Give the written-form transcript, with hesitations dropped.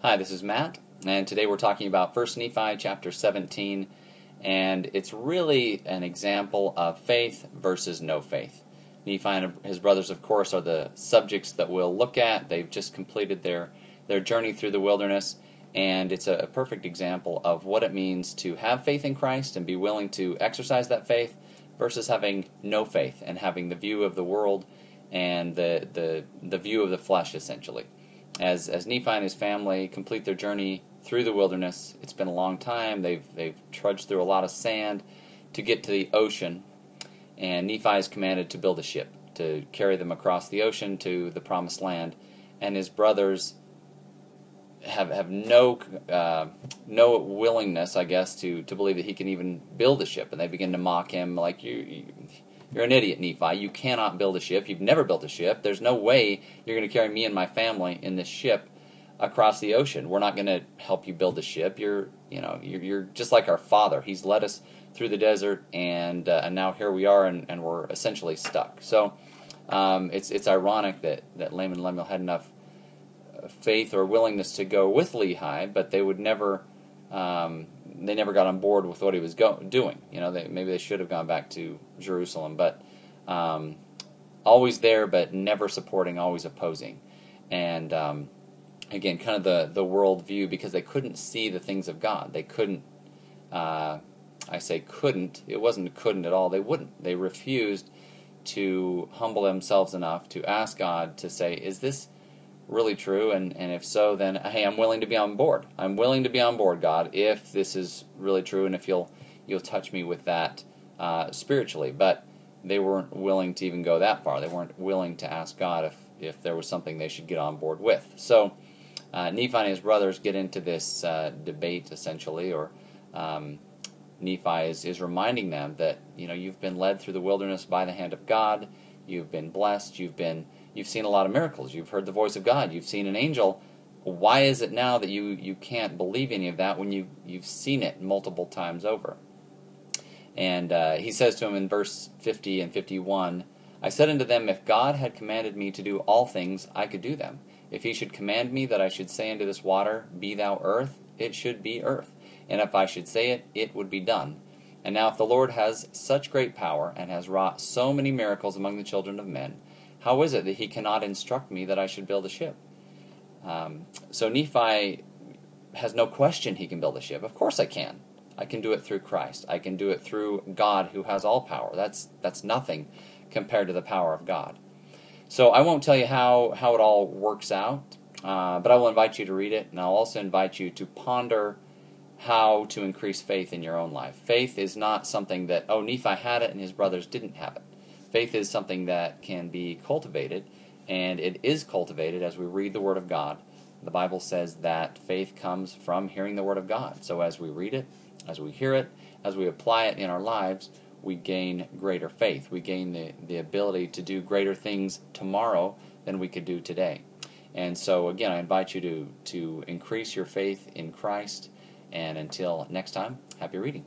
Hi, this is Matt, and today we're talking about First Nephi chapter 17, and it's really an example of faith versus no faith. Nephi and his brothers, of course, are the subjects that we'll look at. They've just completed their journey through the wilderness, and it's a perfect example of what it means to have faith in Christ and be willing to exercise that faith versus having no faith and having the view of the world and the view of the flesh, essentially. As Nephi and his family complete their journey through the wilderness, it's been a long time. They've trudged through a lot of sand to get to the ocean, and Nephi is commanded to build a ship to carry them across the ocean to the promised land. And his brothers have no willingness, I guess, to believe that he can even build a ship, and they begin to mock him like, You're an idiot, Nephi. You cannot build a ship. You've never built a ship. There's no way you're going to carry me and my family in this ship across the ocean. We're not going to help you build a ship. You're just like our father. He's led us through the desert, and now here we are, and we're essentially stuck. So it's ironic that Laman and Lemuel had enough faith or willingness to go with Lehi, but they would never. They never got on board with what he was doing. Maybe they should have gone back to Jerusalem, but always there, but never supporting, always opposing. And again, kind of the world view, because they couldn't see the things of God. They couldn't. I say couldn't. It wasn't couldn't at all. They wouldn't. They refused to humble themselves enough to ask God to say, "Is this really true? And if so, then hey, I'm willing to be on board. I'm willing to be on board, God, if this is really true, and if you'll touch me with that spiritually." But they weren't willing to even go that far. They weren't willing to ask God if there was something they should get on board with. So Nephi and his brothers get into this debate, essentially, or Nephi is reminding them that you've been led through the wilderness by the hand of God. You've been blessed. You've seen a lot of miracles. You've heard the voice of God. You've seen an angel. Why is it now that you can't believe any of that when you've seen it multiple times over? And he says to him in verse 50 and 51, "I said unto them, if God had commanded me to do all things, I could do them. If he should command me that I should say unto this water, Be thou earth, it should be earth. And if I should say it, it would be done. And now if the Lord has such great power, and has wrought so many miracles among the children of men, how is it that he cannot instruct me that I should build a ship?" So Nephi has no question he can build a ship. Of course I can. I can do it through Christ. I can do it through God who has all power. That's nothing compared to the power of God. So I won't tell you how it all works out, but I will invite you to read it, and I'll also invite you to ponder how to increase faith in your own life. Faith is not something that, oh, Nephi had it and his brothers didn't have it. Faith is something that can be cultivated, and it is cultivated as we read the Word of God. The Bible says that faith comes from hearing the Word of God. So as we read it, as we hear it, as we apply it in our lives, we gain greater faith. We gain the ability to do greater things tomorrow than we could do today. And so, again, I invite you to increase your faith in Christ. And until next time, happy reading.